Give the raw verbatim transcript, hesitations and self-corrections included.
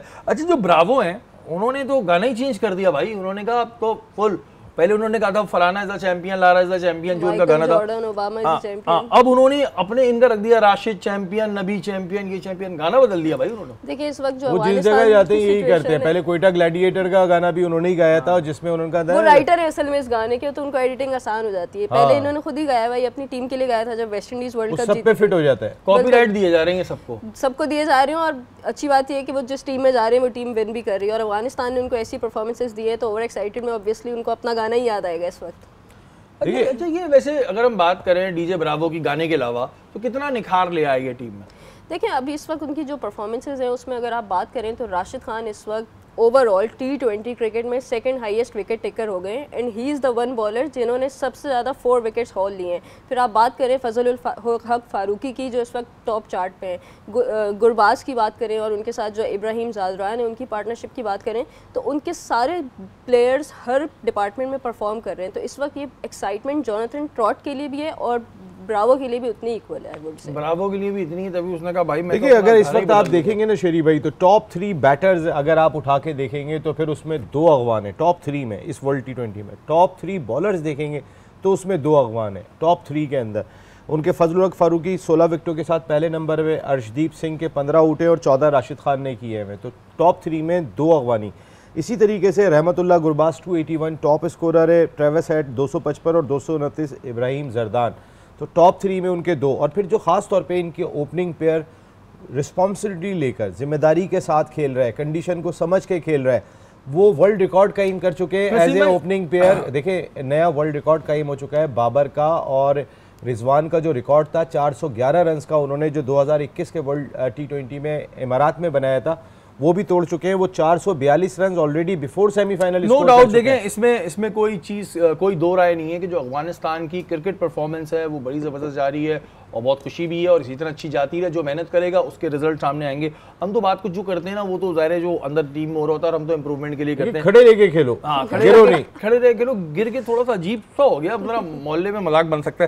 अच्छा, जो ब्रावो हैं उन्होंने तो गाना ही चेंज कर दिया भाई। उन्होंने कहा अब तो फुल, पहले उन्होंने कहा था फलाना is the champion, Lara is the champion, जो उनका गाना था आ, आ, अब उन्होंने अपने इनका रख दिया राशिद चैंपियन, नबी चैंपियन, ये चैंपियन, गाना बदल दिया भाई उन्होंने। देखिए इस वक्त जो जिस जगह जाते हैं यही करते हैं। पहले कोयटा ग्लैडिएटर का गाना भी उन्होंने ही गाया था, जिसमें उन्होंने, वो राइटर है असल में इस गाने के, तो उनको एडिटिंग आसान हो जाती है। पहले इन्होंने खुद ही गाया भाई, अपनी टीम के लिए गाया था जब वेस्ट इंडीज वर्ल्ड कप, सब पे फिट हो जाता है। कॉपीराइट दिए जा रहे हैं सबको, सबको दिए जा रहे हैं। और अच्छी बात यह है कि वो जिस टीम में जा रहे हैं वो टीम विन भी कर रही है। और अफगानिस्तान ने उनको ऐसी परफॉर्मेंसेस दी है तो ओवर एक्साइटेड में ऑब्वियसली उनको अपना गाना ही याद आएगा इस वक्त। अच्छा, ये वैसे अगर हम बात करें डीजे ब्रावो की गाने के अलावा तो कितना निखार ले आई है टीम में? देखिए अभी इस वक्त उनकी जो परफॉर्मेंसेस हैं उसमें अगर आप बात करें तो राशिद खान इस वक्त ओवरऑल टी ट्वेंटी क्रिकेट में सेकंड हाईएस्ट विकेट टेकर हो गए and he is the one bowler जिन्होंने सबसे ज़्यादा फोर विकेट्स हॉल लिए हैं। फिर आप बात करें फजलुल हक फारूकी की जो इस वक्त टॉप चार्ट पे हैं, गुरबाज की बात करें और उनके साथ जो इब्राहिम जादरान है उनकी पार्टनरशिप की बात करें तो उनके सारे प्लेयर्स हर डिपार्टमेंट में परफॉर्म कर रहे हैं। तो इस वक्त ये एक्साइटमेंट जोनाथन ट्रॉट के लिए भी है और ब्रावो के लिए भी उतनी इक्वल है। वुड से ब्रावो के लिए भी इतनी, तभी उसने कहा भाई मैं। देखिए अगर इस वक्त आप देखेंगे ना शेरी भाई, तो टॉप थ्री बैटर्स अगर आप उठा के देखेंगे तो फिर उसमें दो अगवान है टॉप थ्री में इस वर्ल्ड टी ट्वेंटी में। टॉप थ्री बॉलर्स देखेंगे तो उसमें दो अगवान है टॉप थ्री के अंदर। उनके फजलुल हक फारूकी सोलह विकटों के साथ पहले नंबर पे, अर्शदीप सिंह के पंद्रह आउटे और चौदह राशिद खान ने किए हैं। तो टॉप थ्री में दो अगवानी। इसी तरीके से Rahmatullah Gurbaz two eighty one top scorer है, ट्रेविस हेड दो सौ पचपन और दो सौ उनतीस इब्राहिम जरदान। तो टॉप थ्री में उनके दो। और फिर जो ख़ास तौर पे इनके ओपनिंग पेयर रिस्पॉन्सिबिलिटी लेकर जिम्मेदारी के साथ खेल रहा है, कंडीशन को समझ के खेल रहा है, वो वर्ल्ड रिकॉर्ड कायम कर चुके हैं एज ए ओपनिंग पेयर। देखिए नया वर्ल्ड रिकॉर्ड कायम हो चुका है बाबर का और रिजवान का जो रिकॉर्ड था चार सौ ग्यारह रन्स का, उन्होंने जो दो हज़ार इक्कीस के वर्ल्ड टी ट्वेंटी में इमारात में बनाया था वो भी तोड़ चुके हैं। वो चार सौ बयालीस run already before semifinal. No doubt देखें इसमें इसमें कोई चीज़ कोई दो राय नहीं है कि जो अफगानिस्तान की क्रिकेट परफॉर्मेंस है वो बड़ी ज़बरदस्त जा रही है और बहुत खुशी भी है और इसी तरह अच्छी जाती है। जो मेहनत करेगा उसके रिजल्ट सामने आएंगे। हम तो बात कुछ जो करते हैं ना वो तो जाहिर है जो अंदर टीम में हो रहा होता है, हम तो इम्प्रूवमेंट के लिए करते हैं। खड़े रह के खेलो, हाँ खड़े रह के खेलो, गिर के थोड़ा सा अजीब सा हो गया, मोहल्ले में मजाक बन सकता है।